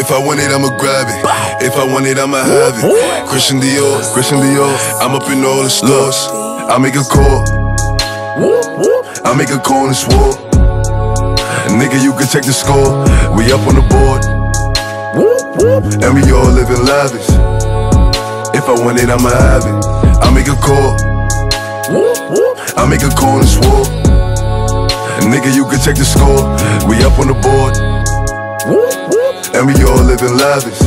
If I want it, I'ma grab it. If I want it, I'ma have it. Christian Dior, Christian Dior. I'm up in all the stores. I make a call. I make a call and swore. Nigga, you can check the score. We up on the board. And we all living lavish. If I want it, I'ma have it. I make a call. I make a call and swore. Nigga, you can check the score. We up on the board. And we all living lavish.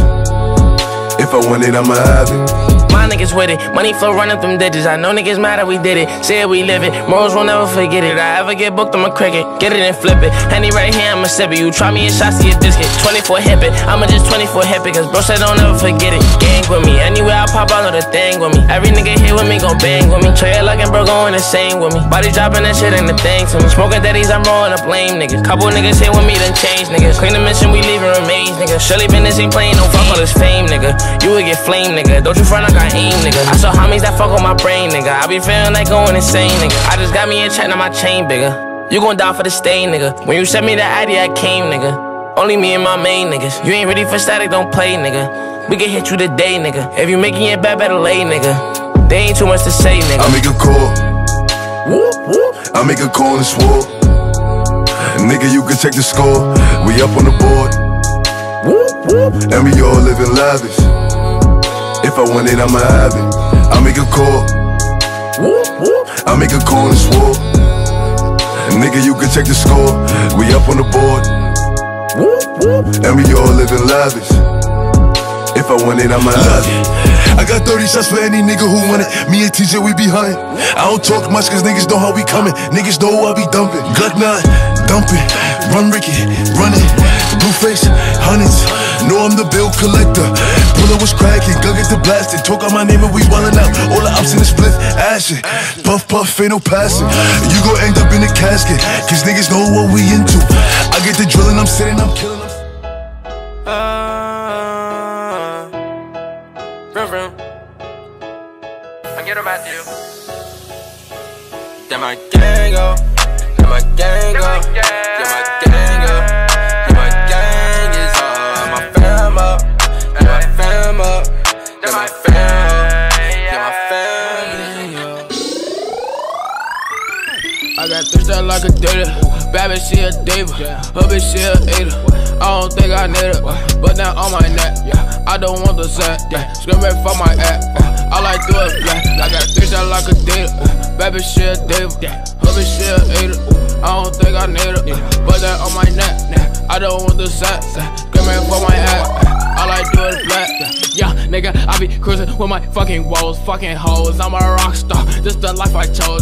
If I want it, I'ma have it. My niggas with it, money flow running through them digits. I know niggas mad that we did it, said we live it. Morals will never forget it. I ever get booked, I'ma crack it, get it and flip it. Henny right here, I'ma sip it. You try me a shot, see a biscuit. 24 hip it, I'ma just 24 hip it. Cause bro said don't ever forget it. Gang with me, anywhere I pop out, know the thing with me. Every nigga here with me gon' bang with me. Trey luck and bro going insane with me. Body dropping that shit and the thing to me. Smoking daddies, I'm rolling up lame niggas. Couple niggas here with me done change niggas. Clean the mission, we leaving remains niggas. Surely business ain't playing, don't fuck all this fame nigga. You would get flame nigga, don't you front like I aim nigga. I saw homies that fuck on my brain nigga. I be feeling like going insane nigga. I just got me a check, now my chain bigger. You gon' die for the stain nigga. When you sent me that idea, I came nigga. Only me and my main niggas. You ain't ready for static, don't play nigga. We can hit you today nigga. If you making it bad, better lay nigga. There ain't too much to say nigga. I make a call. I make a call and swore. Nigga, you can check the score. We up on the board. And we all living lavish. If I want it, I'ma have it. I make a call. I make a call and swore. Nigga, you can check the score. We up on the board. And we all living lavish. If I want it, I'ma have it. I got 30 shots for any nigga who want it. Me and TJ, we be hunting. I don't talk much cause niggas know how we coming. Niggas know I be dumping. Glock 9, dumping. Run Ricky, running. Blue face, hundreds. Know I'm the bill collector. Puller was cracking, gun get the blasting. Talk on my name and we wildin' out. All the ops in the split, ashin'. Puff puff, ain't no passing. You gon' end up in a casket. Cause niggas know what we into. I get the drillin', I'm sitting, I'm killin'. I get about you. Then my gang up, then my gang up, then my gang up, then my gang is up. My fam up, then my fam up, then my fam, then my family up. I got three shots like a dirty. Bad bitch, she a diva. Her bitch, she a eater. I don't think I need it, but now on my neck. I don't want the set, yeah. Screaming for my app. All I do is black. I got three shots like a dealer. Baby shit, devil. Hubby shit, eater. I don't think I need it, but that on my neck. I don't want the set, screaming for my app. All I do is black. Yeah, nigga, I be cruising with my fucking woes, fucking hoes. I'm a rock star, this the life I chose.